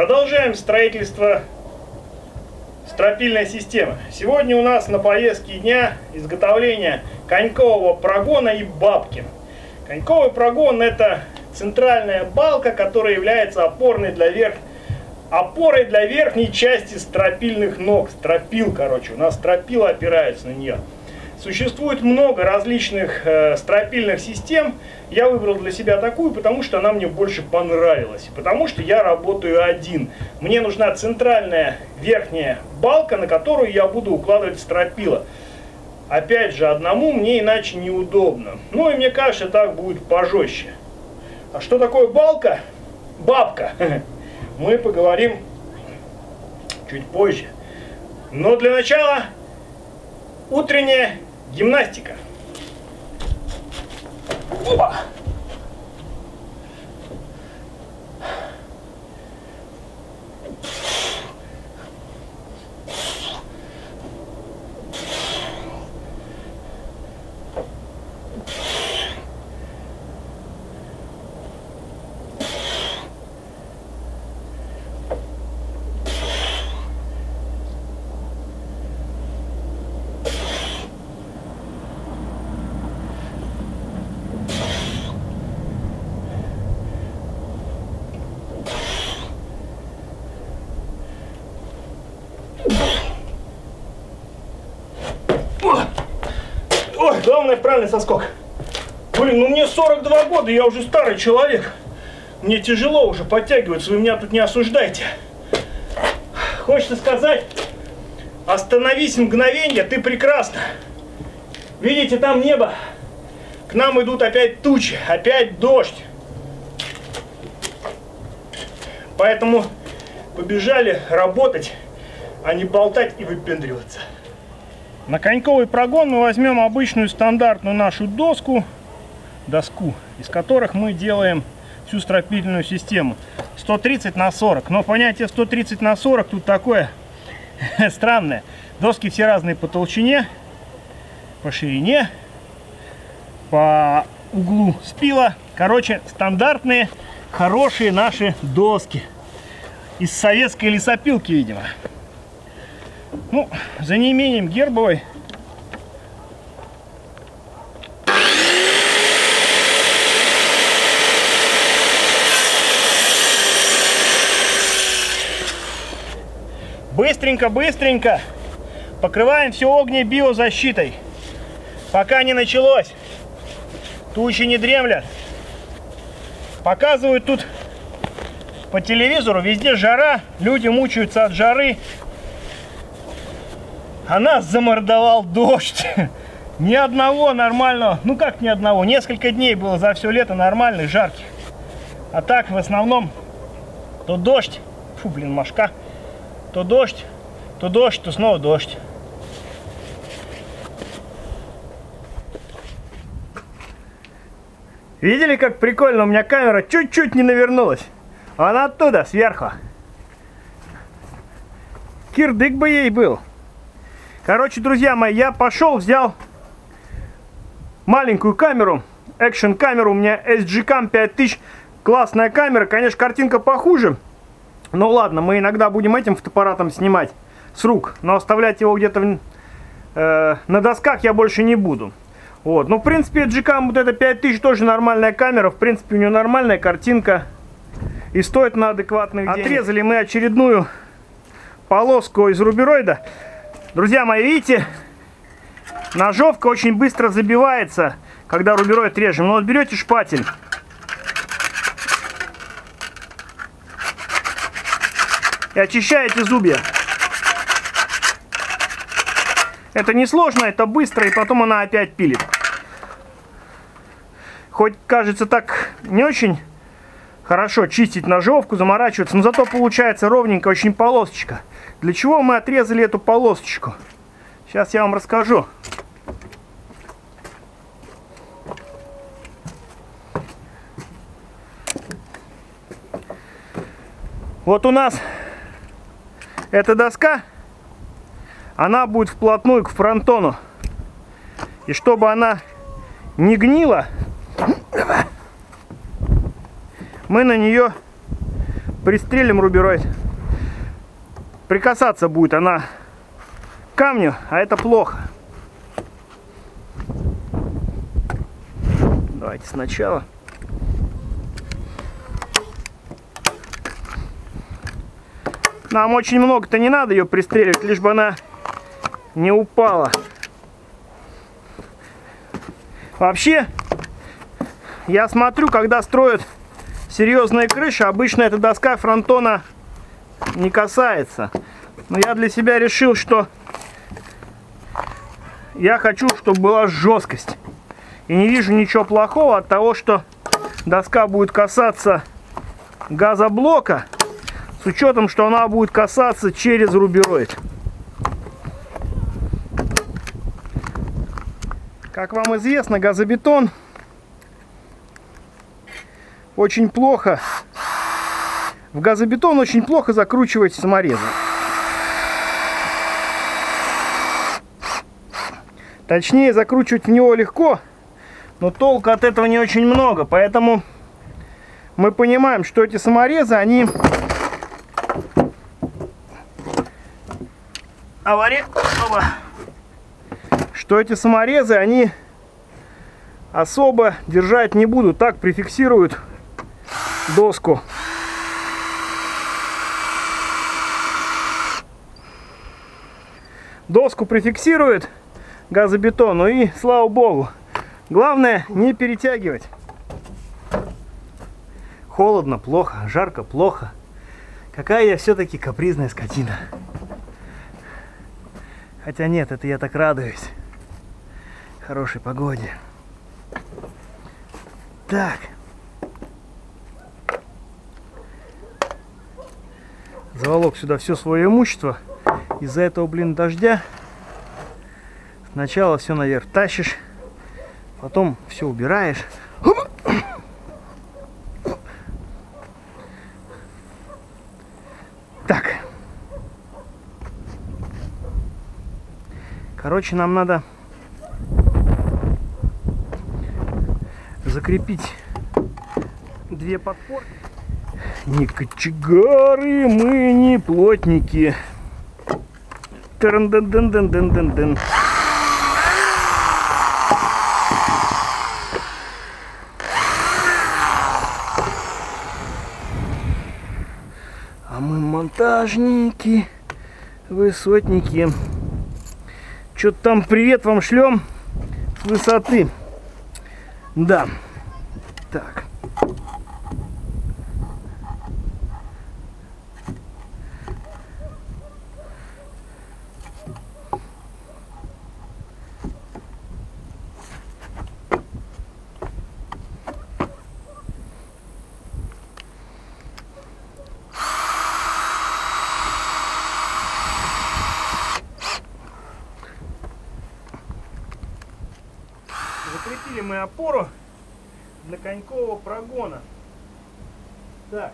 Продолжаем строительство стропильной системы. Сегодня у нас на повестке дня изготовление конькового прогона и бабки. Коньковый прогон — это центральная балка, которая является опорой для верхней части стропильных ног. Стропил, короче, у нас стропила опирается на нее. Существует много различных стропильных систем. Я выбрал для себя такую, потому что она мне больше понравилась. Потому что я работаю один. Мне нужна центральная верхняя балка, на которую я буду укладывать стропила. Опять же, одному мне иначе неудобно. Ну и мне кажется, так будет пожестче. А что такое балка? Бабка. Мы поговорим чуть позже. Но для начала утренняя гимнастика. Опа! Главное, правильный соскок. Блин, ну мне 42 года, я уже старый человек. Мне тяжело уже подтягиваться, вы меня тут не осуждайте. Хочется сказать, остановись мгновенье, ты прекрасна. Видите, там небо. К нам идут опять тучи, опять дождь. Поэтому побежали работать, а не болтать и выпендриваться. На коньковый прогон мы возьмем обычную стандартную нашу доску, из которых мы делаем всю стропильную систему. 130 на 40. Но понятие 130 на 40 тут такое странное. Доски все разные по толщине, по ширине, по углу спила. Короче, стандартные, хорошие наши доски. Из советской лесопилки, видимо. Ну, за неимением гербовой. Быстренько покрываем все огнебиозащитой, пока не началось. Тучи не дремлят. Показывают тут по телевизору, везде жара, люди мучаются от жары. А нас замордовал дождь. Ни одного нормального, ну как ни одного, несколько дней было за все лето нормальных, жарких. А так в основном то дождь, фу, блин, мошка, то дождь, то снова дождь. Видели, как прикольно? У меня камера чуть-чуть не навернулась. Она оттуда, сверху. Кирдык бы ей был. Короче, друзья мои, я пошел, взял маленькую камеру, экшн-камеру, у меня SJCAM 5000, классная камера, конечно, картинка похуже, но ладно, мы иногда будем этим фотоаппаратом снимать с рук, но оставлять его где-то на досках я больше не буду. Вот, ну, в принципе, SJCAM, вот эта 5000 тоже нормальная камера, в принципе, у нее нормальная картинка и стоит на адекватных денег. Отрезали мы очередную полоску из рубероида. Друзья мои, видите, ножовка очень быстро забивается, когда рубероид режем. Но вот берете шпатель. И очищаете зубья. Это несложно, это быстро, и потом она опять пилит. Хоть кажется так не очень хорошо чистить ножовку, заморачиваться, но зато получается ровненько, очень полосочка. Для чего мы отрезали эту полосочку? Сейчас я вам расскажу. Вот у нас эта доска, она будет вплотную к фронтону. И чтобы она не гнила, мы на нее Пристрелим рубероид. Прикасаться будет она к камню, а это плохо. Давайте сначала. Нам очень много-то не надо ее пристреливать, лишь бы она не упала. Вообще, я смотрю, когда строят серьезные крыши, обычно эта доска фронтона не касается. Но я для себя решил, что я хочу, чтобы была жесткость. И не вижу ничего плохого от того, что доска будет касаться газоблока, с учетом, что она будет касаться через рубероид. Как вам известно, газобетон очень плохо, в газобетон очень плохо закручивать саморезы. Точнее, закручивать в него легко, но толку от этого не очень много. Поэтому мы понимаем, что эти саморезы, они эти саморезы особо держать не будут. Так прификсируют доску. Доску прификсируют газобетону, и слава богу. Главное не перетягивать. Холодно — плохо, жарко — плохо. Какая я все-таки капризная скотина. Хотя нет, это я так радуюсь хорошей погоде. Так. Заволок сюда все свое имущество. Из-за этого, блин, дождя. Сначала все наверх тащишь, потом все убираешь. Так. Короче, нам надо закрепить две подпорки. Не кочегары, мы не плотники. Тырн-дын-дын-дын-дын-дын-дын. А мы монтажники, высотники. Что-то там привет вам шлем с высоты. Да. Так. Закрепили мы опору для конькового прогона. Так.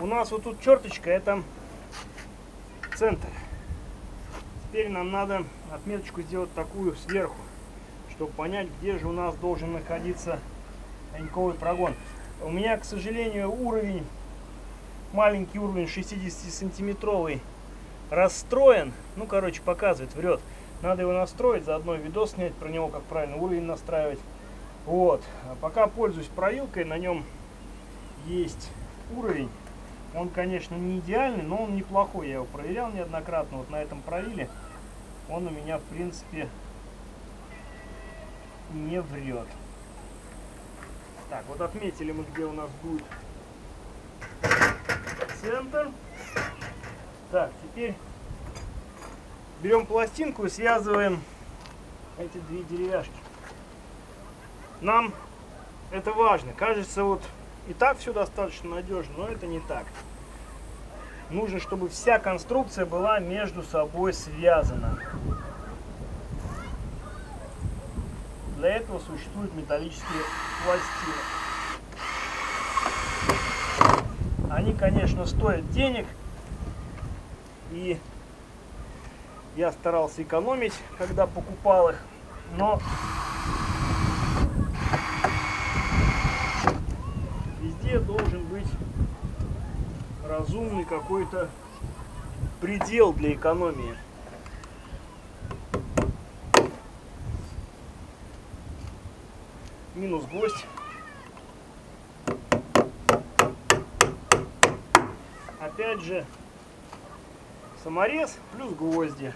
У нас вот тут черточка, это центр. Теперь нам надо отметочку сделать такую сверху, чтобы понять, где же у нас должен находиться коньковый прогон. У меня, к сожалению, уровень, маленький уровень 60-сантиметровый, расстроен. Ну, короче, показывает, врет. Надо его настроить, заодно видос снять про него, как правильно уровень настраивать. Вот. А пока пользуюсь проилкой, на нем есть уровень. Он, конечно, не идеальный, но он неплохой. Я его проверял неоднократно. Вот на этом проиле он у меня, в принципе, не врет. Так, вот отметили мы, где у нас будет центр. Так, теперь берем пластинку и связываем эти две деревяшки. Нам это важно. Кажется, вот и так все достаточно надежно, но это не так. Нужно, чтобы вся конструкция была между собой связана. Для этого существуют металлические пластины. Они, конечно, стоят денег. И я старался экономить, когда покупал их, но везде везде должен быть разумный какой-то предел для экономии. Минус гвоздь. Опять же, саморез плюс гвозди.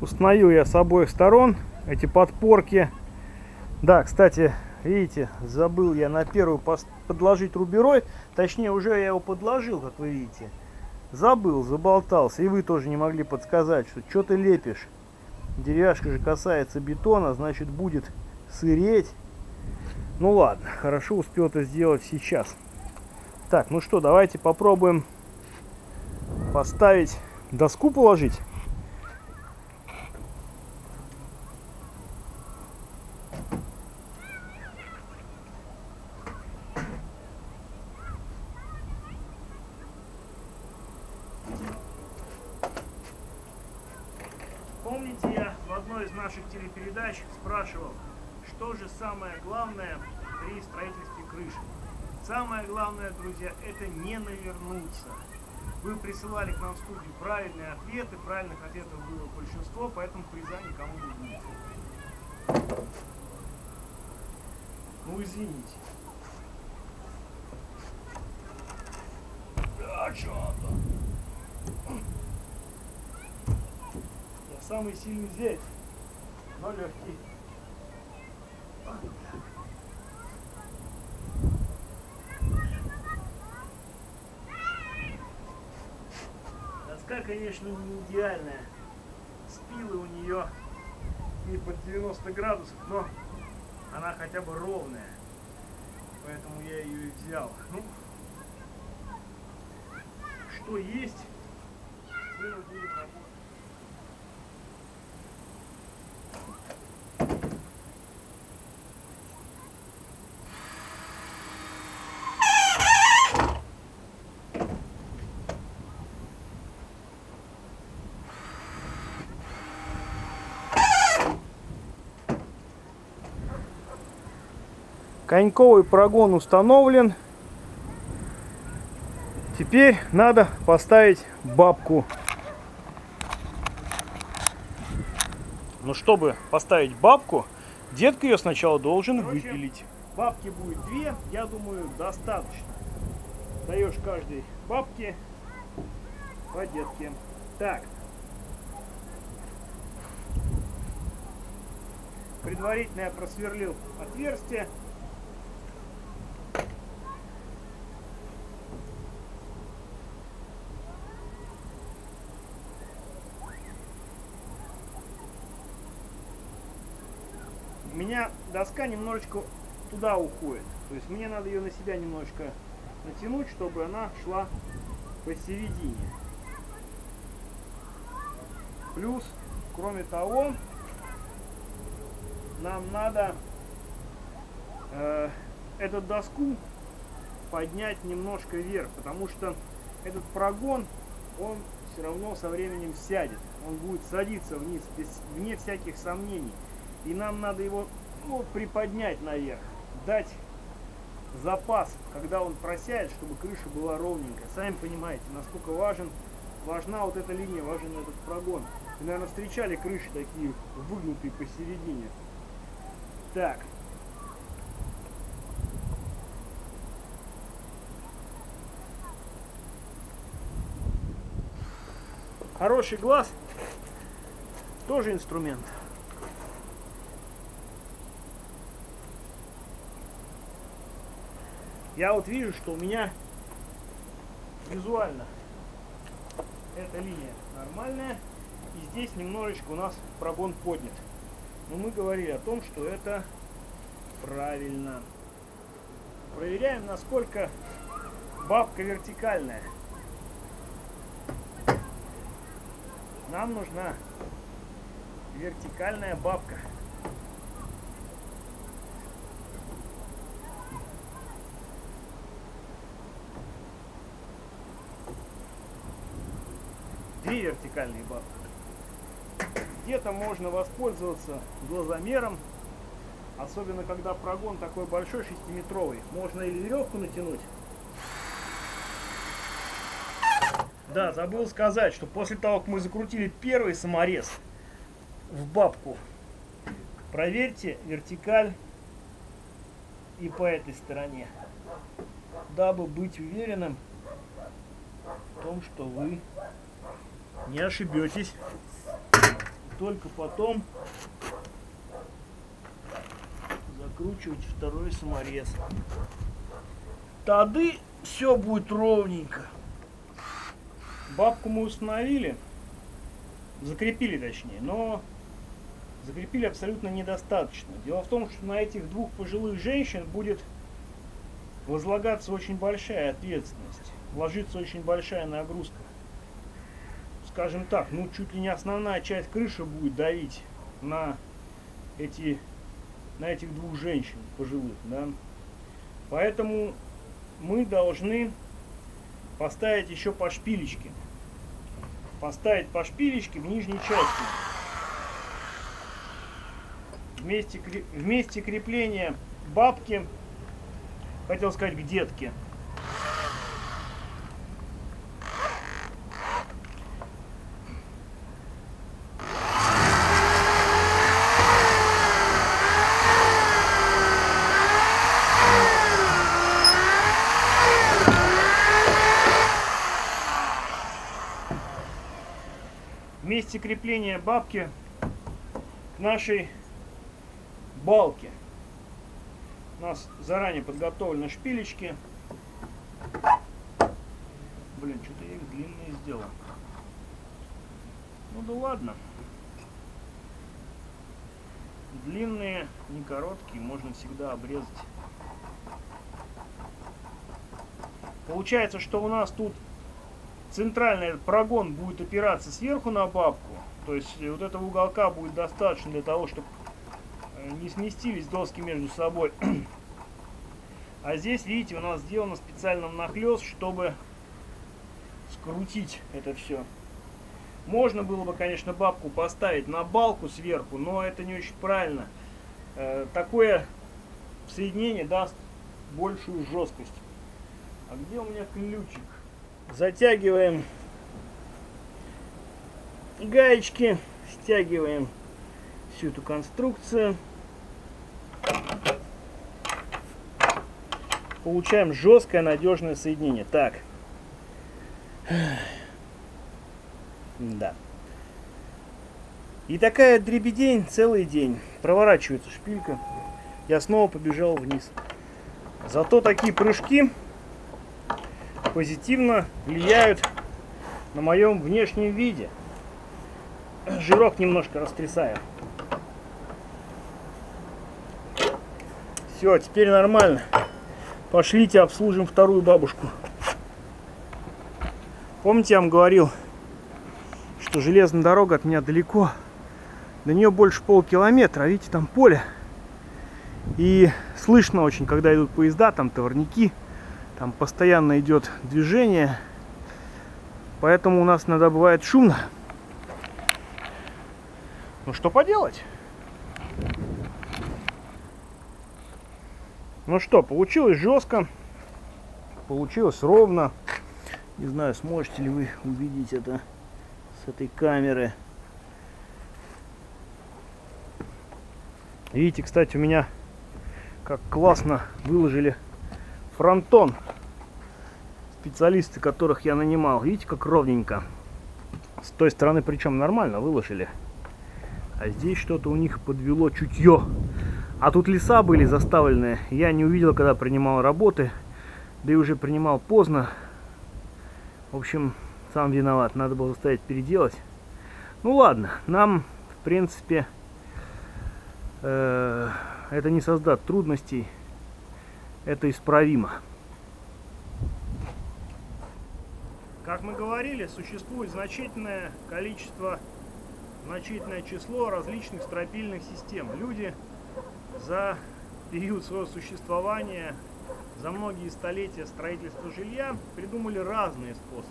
Установил я с обоих сторон эти подпорки. Да, кстати, видите, забыл я на первую подложить рубероид. Точнее, уже я его подложил, как вы видите. Забыл, заболтался. И вы тоже не могли подсказать, что ты лепишь. Деревяшка же касается бетона, значит, будет сыреть. Ну ладно, хорошо успел это сделать сейчас. Так, ну что, давайте попробуем поставить доску, положить. Помните, я в одной из наших телепередач спрашивал, что же самое главное при строительстве крыши. Самое главное, друзья, это не навернуться. Вы присылали к нам в студию правильные ответы, правильных ответов было большинство, поэтому приза никому не будет. Ну извините. Да, я самый сильный здесь, но легкий. Доска, конечно, не идеальная. Спилы у нее не под 90 градусов, но она хотя бы ровная. Поэтому я ее и взял. Ну, что есть, вынуждены работать. Коньковый прогон установлен. Теперь надо поставить бабку. Но чтобы поставить бабку, детка ее сначала должен выпилить. Бабки будет две, я думаю, достаточно. Даешь каждой бабке по детке. Так. Предварительно я просверлил отверстие. У меня доска немножечко туда уходит, то есть мне надо ее на себя немножко натянуть, чтобы она шла посередине. Плюс, кроме того, нам надо эту доску поднять немножко вверх, потому что этот прогон, он все равно со временем сядет, он будет садиться вниз, вне всяких сомнений. И нам надо его, ну, приподнять наверх, дать запас, когда он просядет, чтобы крыша была ровненькая. Сами понимаете, насколько важна вот эта линия, важен этот прогон. Вы, наверное, встречали крыши такие выгнутые посередине. Так. Хороший глаз, тоже инструмент. Я вот вижу, что у меня визуально эта линия нормальная, и здесь немножечко у нас прогон поднят. Но мы говорили о том, что это правильно. Проверяем, насколько бабка вертикальная. Нам нужна вертикальная бабка. Две вертикальные бабки. Где-то можно воспользоваться глазомером, Особенно, когда прогон такой большой, 6-метровый. Можно или веревку натянуть. Да, забыл сказать, что после того, как мы закрутили первый саморез в бабку, проверьте вертикаль и по этой стороне, дабы быть уверенным в том, что вы не ошибетесь. И только потом закручивать второй саморез. Тогда все будет ровненько. Бабку мы установили, закрепили точнее, но закрепили абсолютно недостаточно. Дело в том, что на этих двух пожилых женщин будет возлагаться очень большая ответственность, ложится очень большая нагрузка. Скажем так, ну чуть ли не основная часть крыши будет давить на этих двух женщин пожилых, да. Поэтому мы должны поставить еще по шпилечке. Поставить по шпилечке в нижней части. В месте крепления бабки, хотел сказать к детке. Вместе крепления бабки к нашей балке. У нас заранее подготовлены шпилечки. Блин, что-то я их длинные сделал. Ну да ладно. Длинные, не короткие, можно всегда обрезать. Получается, что у нас тут центральный прогон будет опираться сверху на бабку, то есть вот этого уголка будет достаточно для того, чтобы не сместились доски между собой. А здесь, видите, у нас сделано специально нахлёст, чтобы скрутить это все. Можно было бы, конечно, бабку поставить на балку сверху, но это не очень правильно. Такое соединение даст большую жесткость. А где у меня ключик? Затягиваем гаечки, стягиваем всю эту конструкцию. Получаем жесткое, надежное соединение. Так. Да. И такая дребедень целый день. Проворачивается шпилька. Я снова побежал вниз. Зато такие прыжки позитивно влияют на моем внешнем виде. Жирок немножко растрясаю. Все, теперь нормально. Пошлите, обслужим вторую бабушку. Помните, я вам говорил, что железная дорога от меня далеко. До нее больше полкилометра. Видите, там поле. И слышно очень, когда идут поезда, там товарники. Там постоянно идет движение, поэтому у нас иногда бывает шумно. Ну что поделать? Ну что, получилось жестко, получилось ровно. Не знаю, сможете ли вы увидеть это с этой камеры. Видите, кстати, у меня как классно выложили фронтон. Специалисты, которых я нанимал. Видите, как ровненько. С той стороны причем нормально выложили. А здесь что-то у них подвело чутье. А тут леса были заставлены. Я не увидел, когда принимал работы. Да и уже принимал поздно. В общем, сам виноват. Надо было заставить переделать. Ну ладно. Нам, в принципе, это не создаст трудностей. Это исправимо. Как мы говорили, существует значительное число различных стропильных систем. Люди за период своего существования, за многие столетия строительства жилья придумали разные способы.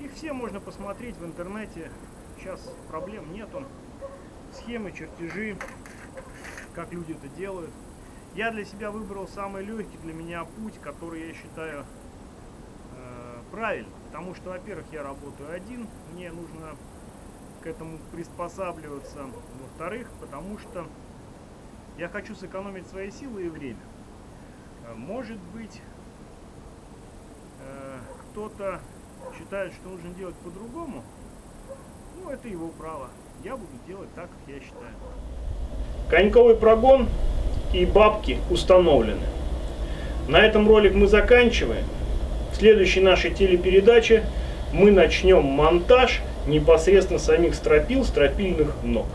Их все можно посмотреть в интернете. Сейчас проблем нету. Схемы, чертежи. как люди это делают. Я для себя выбрал самый легкий для меня путь, который я считаю правильным. Потому что, во-первых, я работаю один, мне нужно к этому приспосабливаться. Во-вторых, потому что я хочу сэкономить свои силы и время. Может быть, кто-то считает, что нужно делать по-другому. Ну, это его право. Я буду делать так, как я считаю. Коньковый прогон и бабки установлены. На этом ролик мы заканчиваем. В следующей нашей телепередаче мы начнем монтаж непосредственно самих стропил, стропильных ног.